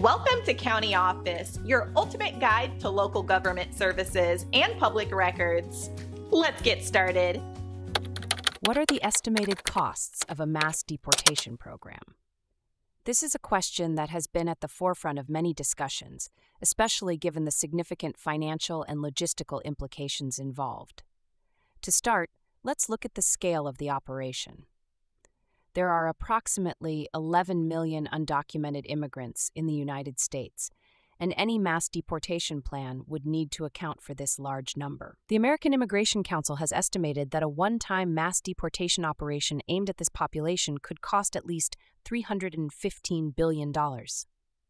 Welcome to County Office, your ultimate guide to local government services and public records. Let's get started. What are the estimated costs of a mass deportation program? This is a question that has been at the forefront of many discussions, especially given the significant financial and logistical implications involved. To start, let's look at the scale of the operation. There are approximately 11 million undocumented immigrants in the United States, and any mass deportation plan would need to account for this large number. The American Immigration Council has estimated that a one-time mass deportation operation aimed at this population could cost at least $315 billion.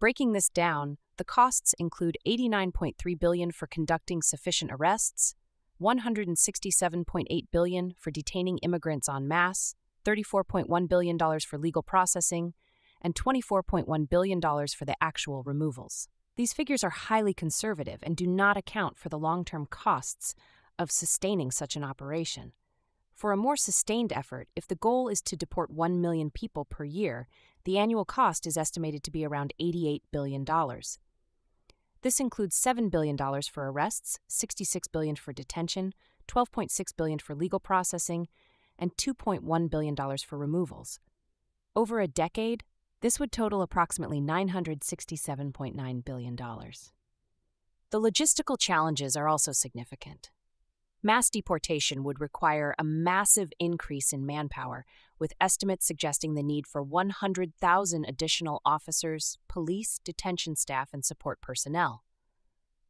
Breaking this down, the costs include $89.3 billion for conducting sufficient arrests, $167.8 billion for detaining immigrants en masse, $34.1 billion for legal processing, and $24.1 billion for the actual removals. These figures are highly conservative and do not account for the long-term costs of sustaining such an operation. For a more sustained effort, if the goal is to deport 1 million people per year, the annual cost is estimated to be around $88 billion. This includes $7 billion for arrests, $66 billion for detention, $12.6 billion for legal processing, and $2.1 billion for removals. Over a decade, this would total approximately $967.9 billion. The logistical challenges are also significant. Mass deportation would require a massive increase in manpower, with estimates suggesting the need for 100,000 additional officers, police, detention staff, and support personnel.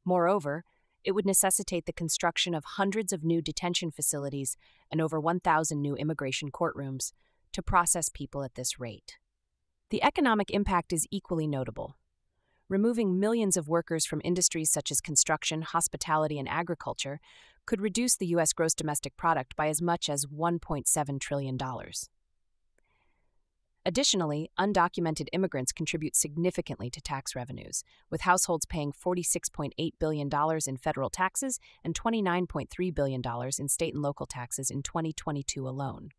Moreover, it would necessitate the construction of hundreds of new detention facilities and over 1,000 new immigration courtrooms to process people at this rate. The economic impact is equally notable. Removing millions of workers from industries such as construction, hospitality, and agriculture could reduce the U.S. gross domestic product by as much as $1.7 trillion. Additionally, undocumented immigrants contribute significantly to tax revenues, with households paying $46.8 billion in federal taxes and $29.3 billion in state and local taxes in 2022 alone.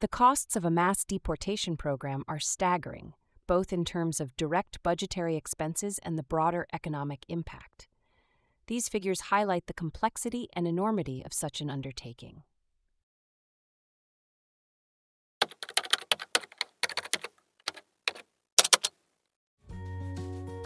The costs of a mass deportation program are staggering, both in terms of direct budgetary expenses and the broader economic impact. These figures highlight the complexity and enormity of such an undertaking.